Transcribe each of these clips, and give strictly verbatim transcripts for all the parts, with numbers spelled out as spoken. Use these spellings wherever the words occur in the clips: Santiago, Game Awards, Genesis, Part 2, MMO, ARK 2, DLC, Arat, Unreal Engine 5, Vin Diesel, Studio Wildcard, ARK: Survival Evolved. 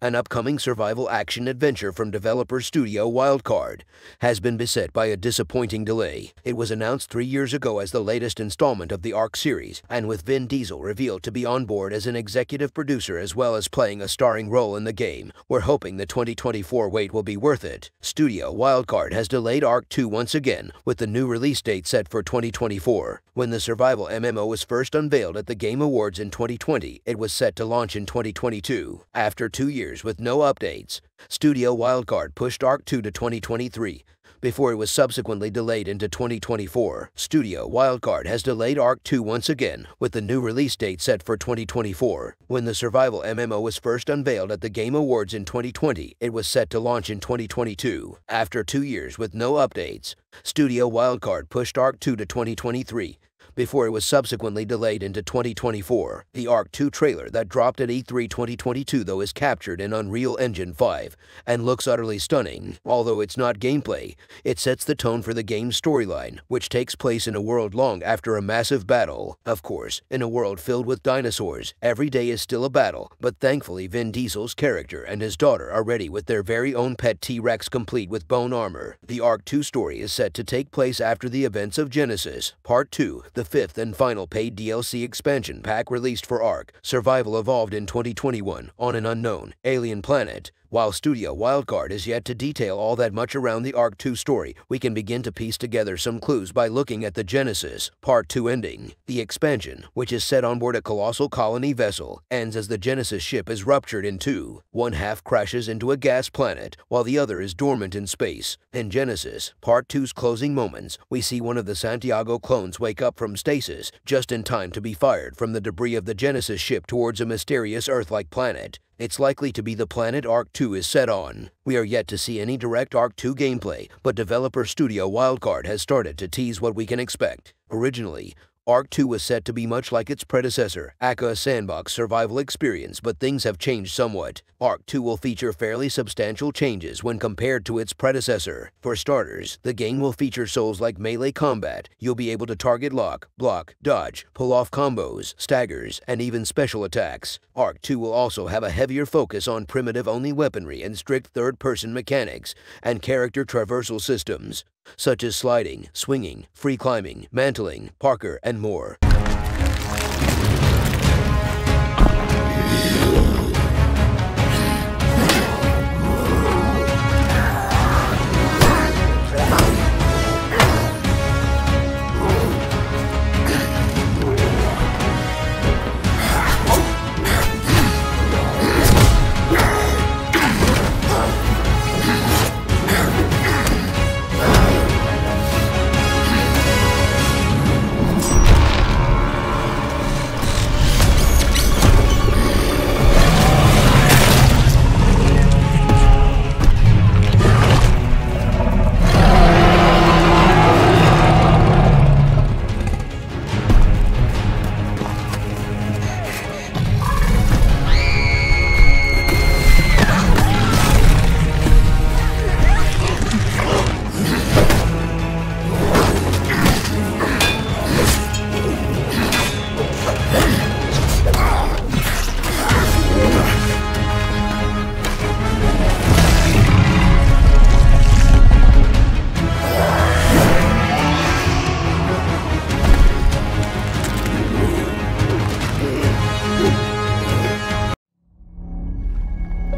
an upcoming survival action adventure from developer Studio Wildcard, has been beset by a disappointing delay. It was announced three years ago as the latest installment of the ARK series, and with Vin Diesel revealed to be on board as an executive producer as well as playing a starring role in the game, we're hoping the twenty twenty-four wait will be worth it. Studio Wildcard has delayed ARK two once again, with the new release date set for twenty twenty-four. When the survival M M O was first unveiled at the Game Awards in twenty twenty, it was set to launch in twenty twenty-two. After two years with no updates, Studio Wildcard pushed ARK two to twenty twenty-three, before it was subsequently delayed into twenty twenty-four. Studio Wildcard has delayed ARK two once again, with the new release date set for twenty twenty-four. When the survival M M O was first unveiled at the Game Awards in twenty twenty, it was set to launch in twenty twenty-two. After two years with no updates, Studio Wildcard pushed ARK two to twenty twenty-three, before it was subsequently delayed into twenty twenty-four. The ARK two trailer that dropped at E three twenty twenty-two though is captured in Unreal Engine five and looks utterly stunning. Although it's not gameplay, it sets the tone for the game's storyline, which takes place in a world long after a massive battle. Of course, in a world filled with dinosaurs, every day is still a battle, but thankfully Vin Diesel's character and his daughter are ready with their very own pet T-Rex complete with bone armor. The ARK two story is set to take place after the events of Genesis, Part two, the fifth and final paid D L C expansion pack released for ARK: Survival Evolved in twenty twenty-one on an unknown alien planet. While Studio Wildcard is yet to detail all that much around the ARK two story, we can begin to piece together some clues by looking at the Genesis, Part two ending. The expansion, which is set on board a colossal colony vessel, ends as the Genesis ship is ruptured in two. One half crashes into a gas planet, while the other is dormant in space. In Genesis, Part two's closing moments, we see one of the Santiago clones wake up from stasis, just in time to be fired from the debris of the Genesis ship towards a mysterious Earth-like planet. It's likely to be the planet ARK two is set on. We are yet to see any direct ARK two gameplay, but developer Studio Wildcard has started to tease what we can expect. Originally, ARK two was set to be much like its predecessor, aka a sandbox survival experience, but things have changed somewhat. ARK two will feature fairly substantial changes when compared to its predecessor. For starters, the game will feature souls like melee combat. You'll be able to target lock, block, dodge, pull off combos, staggers, and even special attacks. ARK two will also have a heavier focus on primitive-only weaponry and strict third-person mechanics and character traversal systems, such as sliding, swinging, free climbing, mantling, parkour, and more.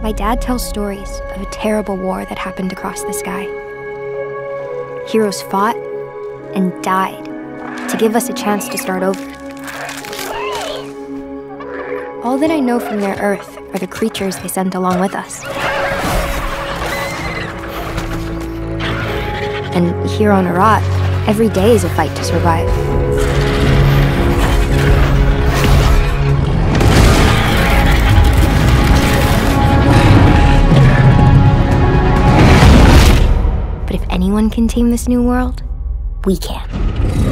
My dad tells stories of a terrible war that happened across the sky. Heroes fought and died to give us a chance to start over. All that I know from their Earth are the creatures they sent along with us. And here on Arat, every day is a fight to survive. Anyone can tame this new world, we can.